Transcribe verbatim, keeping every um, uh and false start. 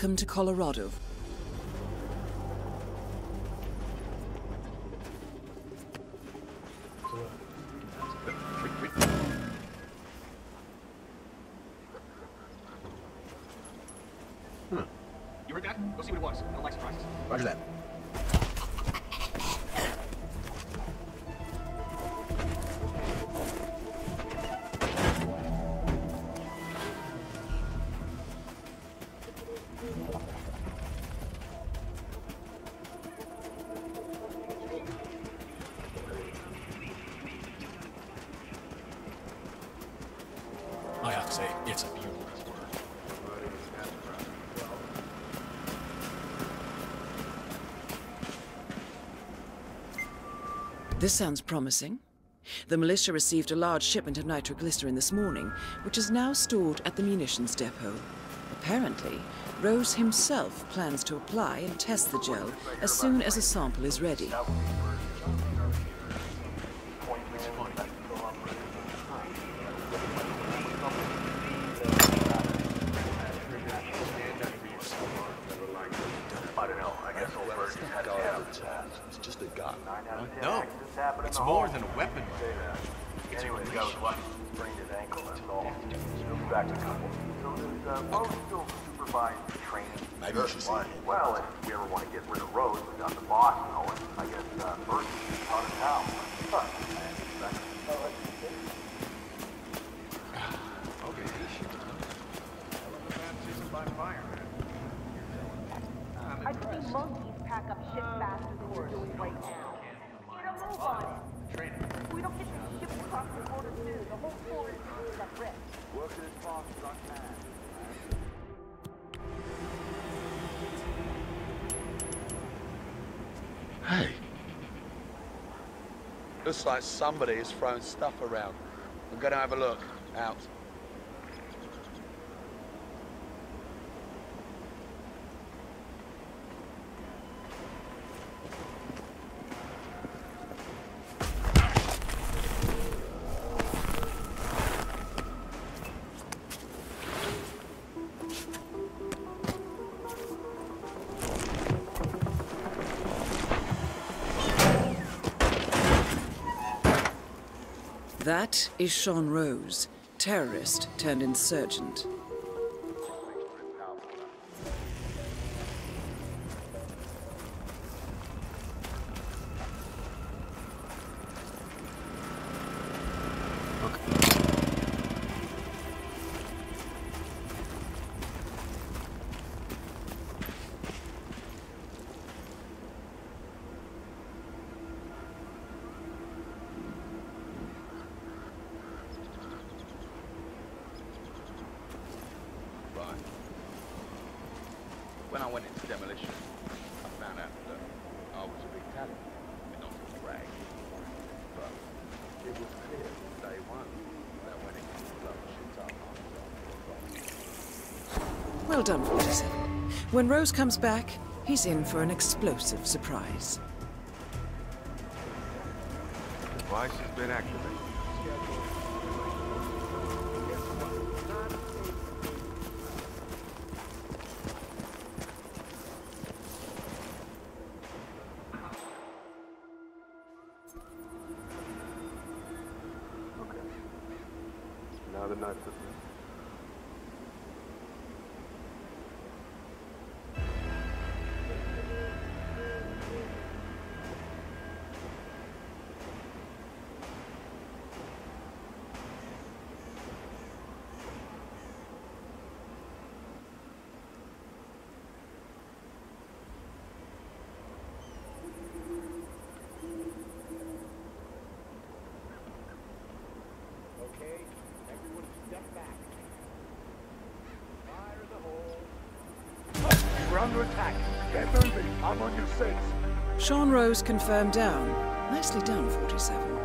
Welcome to Colorado. Huh. You heard that? Go see what it was. I don't like surprises. Roger that. I have to say, it's a beautiful word. This sounds promising. The militia received a large shipment of nitroglycerin this morning, which is now stored at the munitions depot. Apparently, Rose himself plans to apply and test the gel as soon as a sample is ready. It's just a gun. No, it's more than a weapon. It's even the guy's weapon. Maybe I should see. Well, if we ever want to get rid of Rose, we got the boss and all it. I guess Fordison is out of town. Okay, he should. Baptism by fire, man. I'd see monkeys pack up shit fast. Right now. Get a move on it. Training. If we don't get the ship across the border soon, the whole floor is going to be at risk. Work in his box, not mad. Hey. Looks like somebody is throwing stuff around. I'm going to have a look. Out. That is Sean Rose, terrorist turned insurgent. When I went into demolition, I found out that I was a big talent and not a drag. But it was clear from day one that when it comes to blood, shit's up after. Well done, Fordison. When Rose comes back, he's in for an explosive surprise. Device has been activated. Now the knife is missing. Under attack. Get moving. I'm on your six. Sean Rose confirmed down. Nicely done, forty-seven.